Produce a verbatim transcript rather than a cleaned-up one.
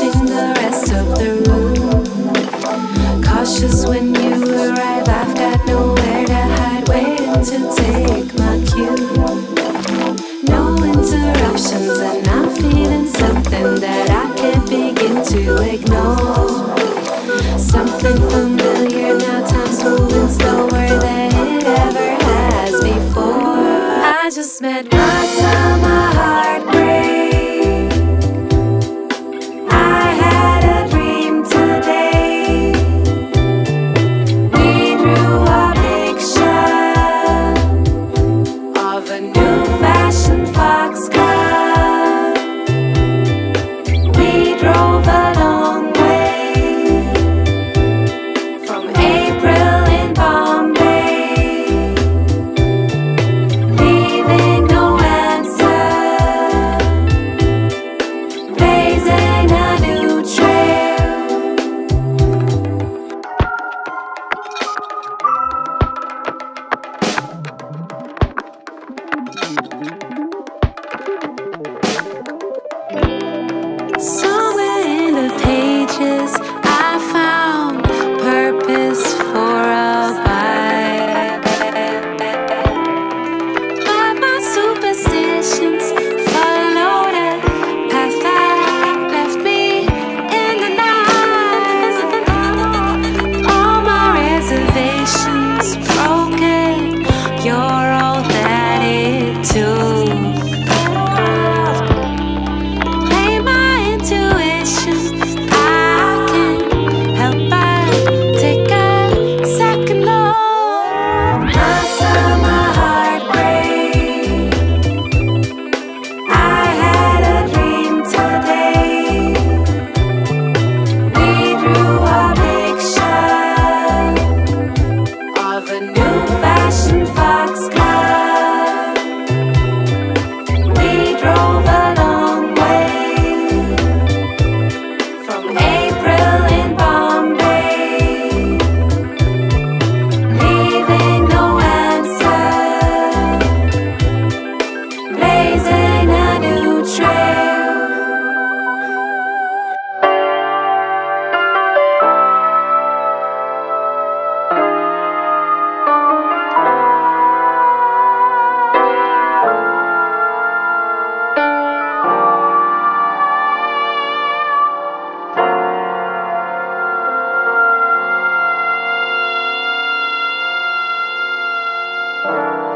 watching the rest of the room. Cautious when you arrive, I've got nowhere to hide, waiting to take my cue. No interruptions, and I'm feeling something that I can't begin to ignore. Something familiar, now time's moving slower than it ever has before. I just met my summer heartbreak. Bye.